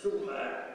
Sumar.